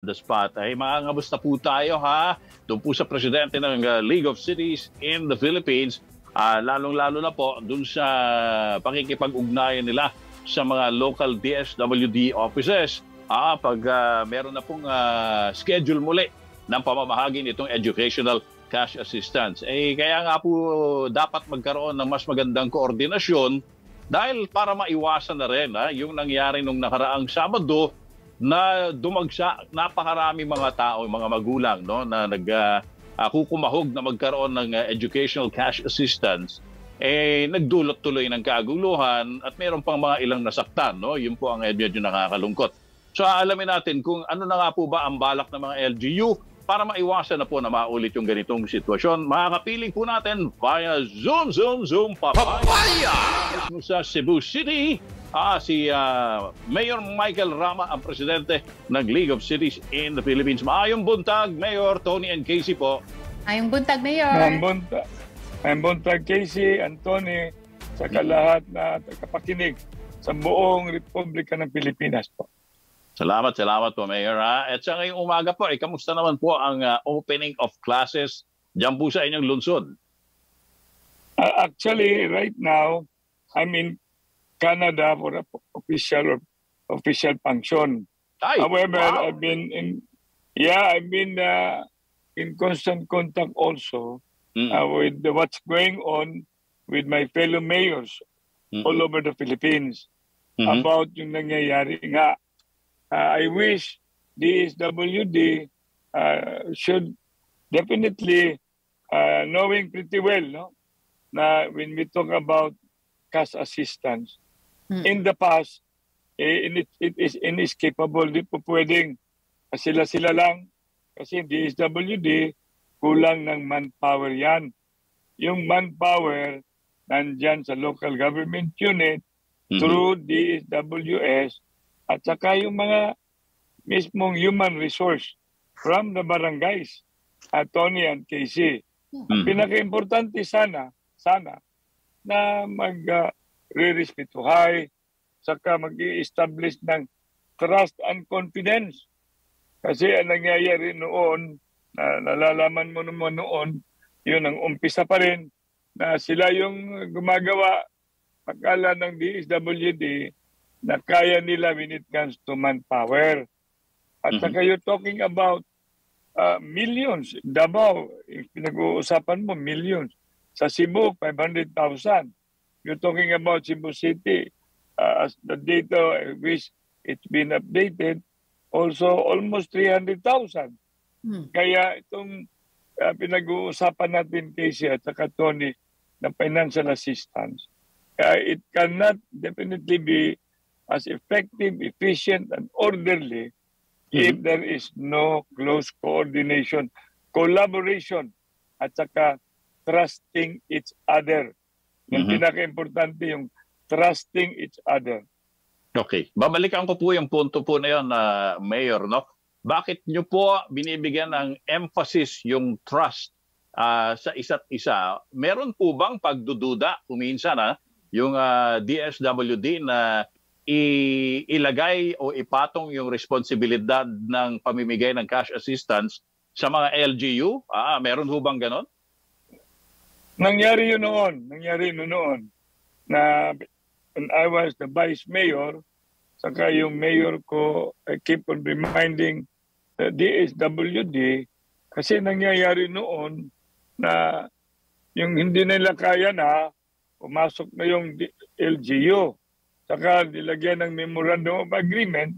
The spot. Ay, maangamusta po tayo ha, doon po sa presidente ng League of Cities in the Philippines, lalong-lalo na po doon sa pakikipag-ugnayan nila sa mga local DSWD offices pag meron na pong schedule muli ng pamamahagi nitong educational cash assistance. Eh, kaya nga po dapat magkaroon ng mas magandang koordinasyon dahil para maiwasan na rin yung nangyari nung nakaraang Sabado na dumagsa napakarami mga tao, mga magulang na nagkukumahog na magkaroon ng educational cash assistance, eh nagdulot tuloy ng kaguluhan at mayroon pang mga ilang nasaktan, Yun po ang medyo nakakalungkot. So alamin natin kung ano na nga po ba ang balak ng mga LGU para maiwasan na po na maulit yung ganitong sitwasyon. Makakapiling po natin via Zoom papaya sa Cebu City. Si Mayor Michael Rama, ang presidente ng League of Cities in the Philippines. Maayong buntag, Mayor Tony and Casey po. Maayong buntag, Mayor. Maayong buntag, Casey, Anthony, sa lahat na kapakinig sa buong Republika ng Pilipinas po. Salamat, salamat po, Mayor. At sa ngayong umaga po, kamusta naman po ang opening of classes dyan po sa inyong lungsod? Actually, right now, I'm in Canada for official function. Ay, however, wow. I've been in constant contact also with what's going on with my fellow mayors all over the Philippines about yung nangyayari nga. I wish DSWD should definitely knowing pretty well na when we talk about cash assistance. In the past, it is inescapable. Di po pwedeng sila-sila lang kasi DSWD kulang ng manpower yan. Yung manpower nandyan sa local government unit through DSWS at saka yung mga mismong human resource from the barangays, Tony and Casey. Pinaka-importante sana na mag-re-respetuhay, saka mag-i-establish ng trust and confidence. Kasi ang nangyayari noon, nalalaman mo naman noon, yun ang umpisa pa rin, na sila yung gumagawa akala ng DSWD na kaya nila when it comes to manpower. At saka you're talking about millions. Davao, pinag-uusapan mo, millions. Sa Cebu, 500,000. You're talking about Cebu City. As the data, which it's been updated, also almost 300,000. Kaya itong pinag-uusapan natin, Casey at saka Tony, na financial assistance, it cannot definitely be as effective, efficient, and orderly if there is no close coordination, collaboration, at saka trusting each other. Yung pinaka-importante yung trusting each other. Okay. Babalikan ko po yung punto po na yun, Mayor. Bakit nyo po binibigyan ng emphasis yung trust sa isa't isa? Meron po bang pagdududa kuminsan yung DSWD na ilagay o ipatong yung responsibilidad ng pamimigay ng cash assistance sa mga LGU? Meron ho bang ganon? Nangyari yun noon. Na when I was the vice mayor, saka yung mayor ko, I keep on reminding the DSWD kasi nangyayari noon na yung hindi nila kaya na, pumasok na yung LGU. Saka nilagyan ng Memorandum of Agreement.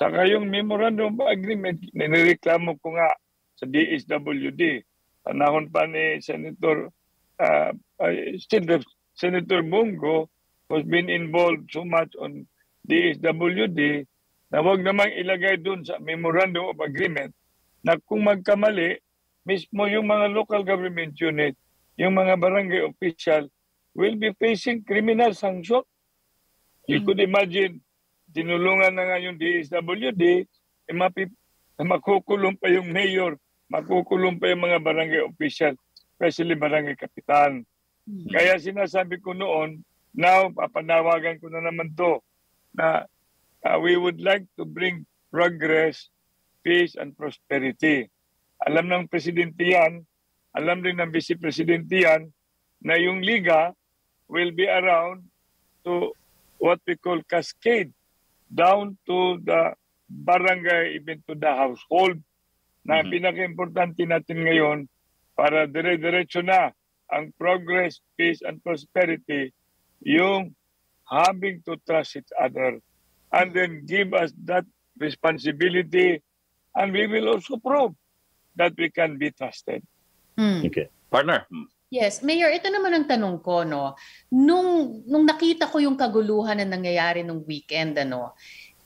Saka yung Memorandum of Agreement, nireklamo ko nga sa DSWD. Panahon pa ni Senator Senator Bungo has been involved so much on DSWD na huwag namang ilagay dun sa Memorandum of Agreement na kung magkamali, mismo yung mga local government unit, yung mga barangay official will be facing criminal sanction. You could imagine, tinulungan na nga yung DSWD, makukulong pa yung mayor, makukulong pa yung mga barangay official, especially barangay kapitan. Kaya sinasabi ko noon, now papanawagan ko na naman to, na we would like to bring progress peace and prosperity. Alam ng presidente yan, alam din ng vice-presidente yan, na yung liga will be around to what we call cascade down to the barangay, even to the household, na pinaka-importante natin ngayon para dire-diretso na ang progress, peace, and prosperity, yung having to trust each other and then give us that responsibility, and we will also prove that we can be trusted. Okay. Partner? Yes, Mayor, ito naman ang tanong ko, no. Nung nakita ko yung kaguluhan na nangyayari nung weekend, ano,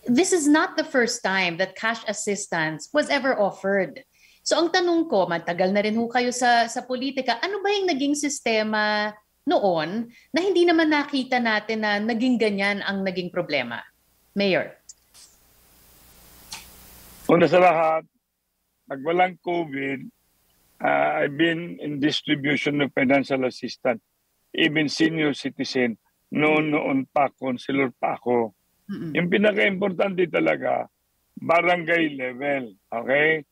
this is not the first time that cash assistance was ever offered. So ang tanong ko, matagal na rin ho kayo sa politika, ano ba yung naging sistema noon na hindi naman nakita natin na naging ganyan ang naging problema? Mayor? Una sa lahat, pag walang COVID, I've been in distribution of financial assistance, even senior citizen. Noon pa, consular pa ako. Yung pinaka-importante talaga, barangay level. Okay?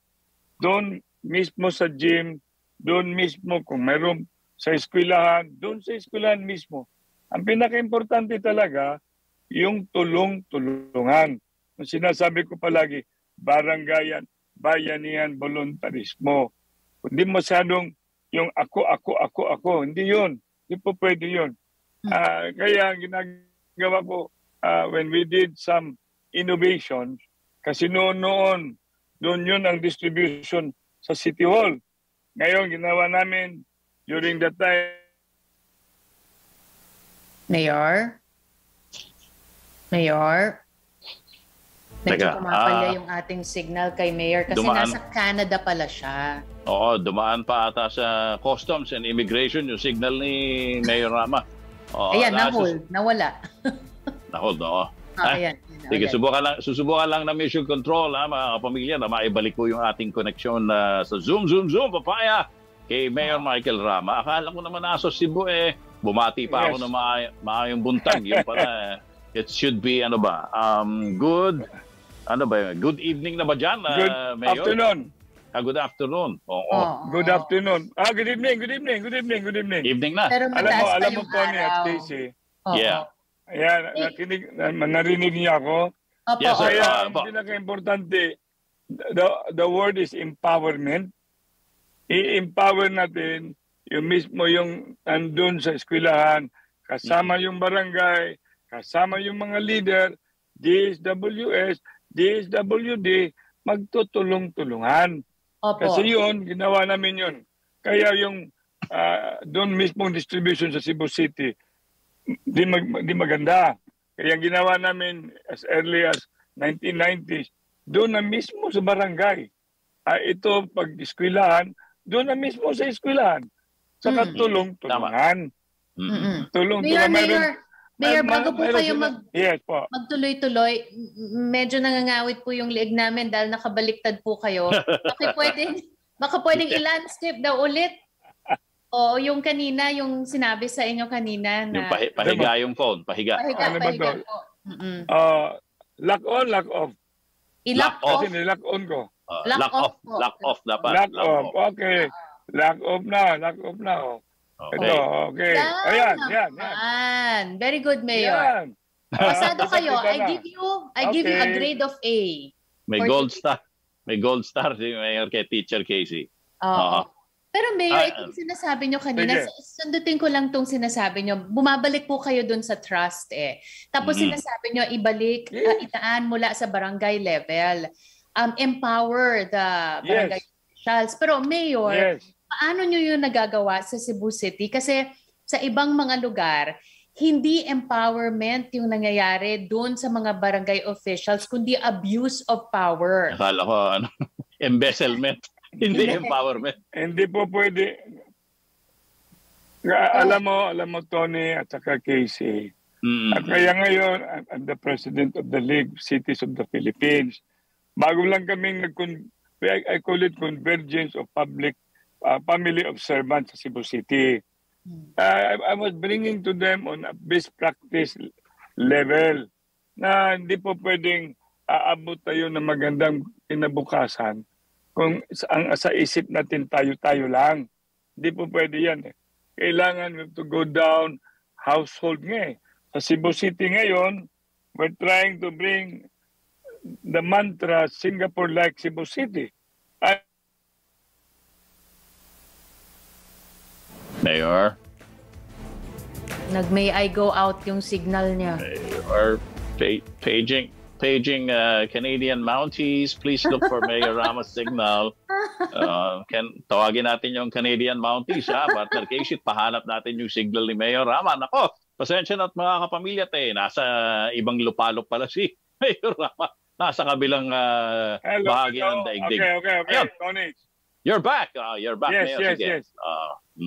Doon mismo sa gym, doon mismo kung meron sa eskwelahan, doon sa eskwelahan mismo. Ang pinaka-importante talaga, yung tulong-tulungan. Ang sinasabi ko palagi, barangayan, bayanihan, voluntarismo. Hindi masyadong yung ako. Hindi yun. Hindi po pwede yun. Kaya ang ginagawa ko, when we did some innovations, kasi noon, doon yun ang distribution sa City Hall. Ngayon, ginawa namin during that time. Mayor? Medyo kumapalya yung ating signal kay Mayor kasi nasa Canada pala siya. Oo, dumaan pa ata sa Customs and Immigration yung signal ni Mayor Rama. Oo, ayan, na-hold. Nawala. Na-hold, oo. Ayan. Sige, susubukan lang na mission control, mga kapamilya, na maibalik ko yung ating connection sa Zoom, papaya, kay Mayor Michael Rama. Akala ko naman nasa Cebu, bumati pa ako ng maayong buntag. Yung pala, it should be, ano ba, good... Ano ba? Good evening na ba dyan, Mayor? Afternoon. Good afternoon. Oo. Good afternoon. Good evening. Evening na. Pero alam mo po ni Stacy. Yeah. Ayan, narinig niya ako. Yes, sir. Kaya ang pinaka-importante, the word is empowerment. I-empower natin yung mismo yung andun sa eskwelahan, kasama yung barangay, kasama yung mga leader, DSWS, DSWD, magtutulong-tulungan. Kasi yun, ginawa namin yun. Kaya yung doon mismo distribution sa Cebu City, di maganda. Kaya yung ginawa namin as early as 1990s, doon na mismo sa barangay. Ito, pag-eskwilahan, doon na mismo sa eskwilahan. Saka tulong-tulungan. Tulong-tulungan. Mayor, bago po kayo magtuloy-tuloy, medyo nangangawit po yung leeg namin dahil nakabaliktad po kayo. Baka pwedeng i-landscape daw ulit. Oo, yung kanina, yung sinabi sa inyo kanina. Na, yung pahiga yung phone, pahiga. Pahiga po. Lock off. I-lock off? Kasi nilock on ko. Lock off dapat. Lock off, okay. Lock off na. Okay. Ayan. Very good, Mayor. Pasado kayo. I give you a grade of A. May gold star si Mayor kay Teacher Casey. Pero Mayor, itong sinasabi nyo kanina, sundutin ko lang itong sinasabi nyo, bumabalik po kayo dun sa trust Tapos sinasabi nyo, ibalik, itaan mula sa barangay level. Empower the barangay officials. Pero Mayor, paano nyo yun nagagawa sa Cebu City? Kasi sa ibang mga lugar, hindi empowerment yung nangyayari doon sa mga barangay officials, kundi abuse of power. Akala ko, embezzlement. Hindi empowerment. Hindi po pwede. Alam mo, Tony at saka Casey. At kaya ngayon, I'm the president of the League of Cities of the Philippines. Bago lang kami, I call it convergence of public family of servants sa Cebu City. I was bringing to them on a best practice level na hindi po pwedeng aabot tayo ng magandang kinabukasan kung sa isip natin tayo-tayo lang. Hindi po pwede yan. Kailangan we have to go down household nga. Sa Cebu City ngayon, we're trying to bring the mantra Singapore like Cebu City. Mayor? Nag-may I go out yung signal niya. Mayor, paging Canadian Mounties, please look for Mayor Rama's signal. Tawagin natin yung Canadian Mounties, ha? But in case it, pahanap natin yung signal ni Mayor Rama. Nako, pasensya na at mga kapamilya, nasa ibang lupalop pala si Mayor Rama. Nasa kabilang bahagi ng daigdig. Okay. Ayun. Tony. You're back. You're back, yes, Mayor. Yes.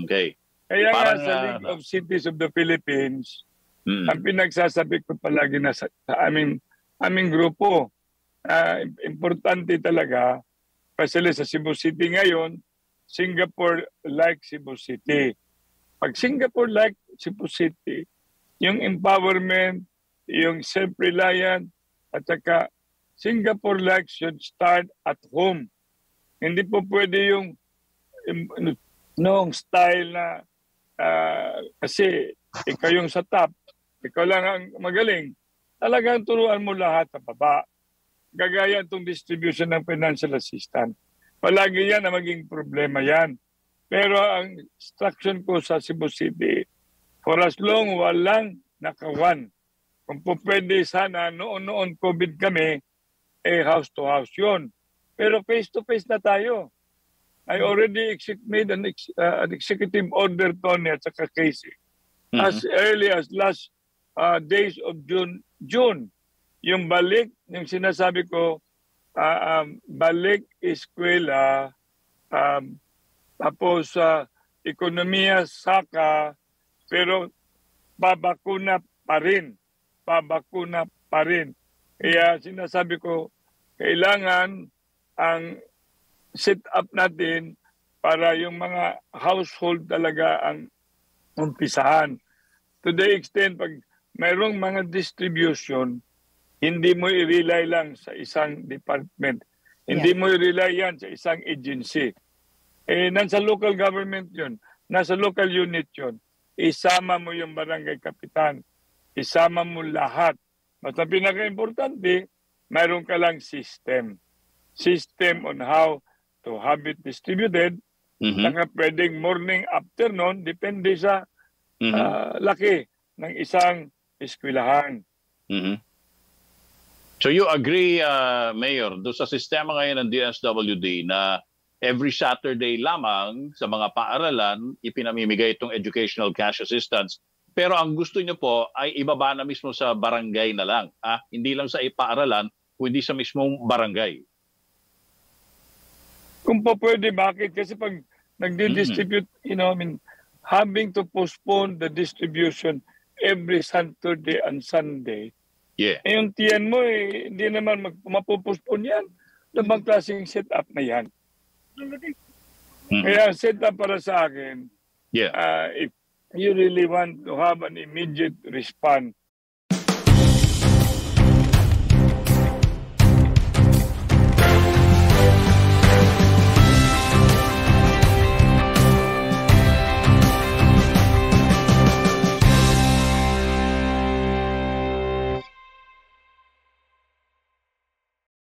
Okay. Kaya nga sa League of Cities of the Philippines, ang pinagsasabi ko palagi na sa aming grupo, importante talaga, pasali sa Cebu City ngayon, Singapore-like Cebu City. Pag Singapore-like Cebu City, yung empowerment, yung self-reliant, at saka Singapore-like should start at home. Hindi po pwede yung noong style na kasi ikaw yung sa top, ikaw lang ang magaling. Talagang turuan mo lahat sa baba. Gagaya itong distribution ng financial assistance. Palagi yan na maging problema yan. Pero ang instruction ko sa Cebu City, for as long walang nakawan. Kung po pwede sana, noon COVID kami, house to house yun. Pero face to face na tayo. I already made an executive order, Tony, at saka Casey. As early as last days of June, yung balik, yung sinasabi ko, balik eskwela, tapos ekonomiya, saka, pero pabakuna pa rin. Kaya sinasabi ko, kailangan ang set up natin para yung mga household talaga ang umpisahan. To the extent, pag mayroong mga distribution, hindi mo i-rely lang sa isang department. Hindi mo i-rely yan sa isang agency. Eh, nasa local government yun. Nasa local unit yun. Isama mo yung barangay kapitan. Isama mo lahat. Basta pinaka-importante, mayroon ka lang system. System on how to have it distributed. Saka pwedeng morning, afternoon, depende sa laki ng isang eskwelahan. So you agree, Mayor, doon sa sistema ngayon ng DSWD na every Saturday lamang sa mga paaralan, ipinamimigay itong educational cash assistance. Pero ang gusto nyo po ay ibaba na mismo sa barangay na lang. Ah, hindi lang sa paaralan, kundi sa mismong barangay. Kung po pwede, bakit? Kasi pag nagdi-distribute, having to postpone the distribution every Saturday and Sunday, yung tiyan mo, hindi naman mapupospon yan. Labang klaseng set-up na yan. Kaya set-up para sa akin, if you really want to have an immediate response,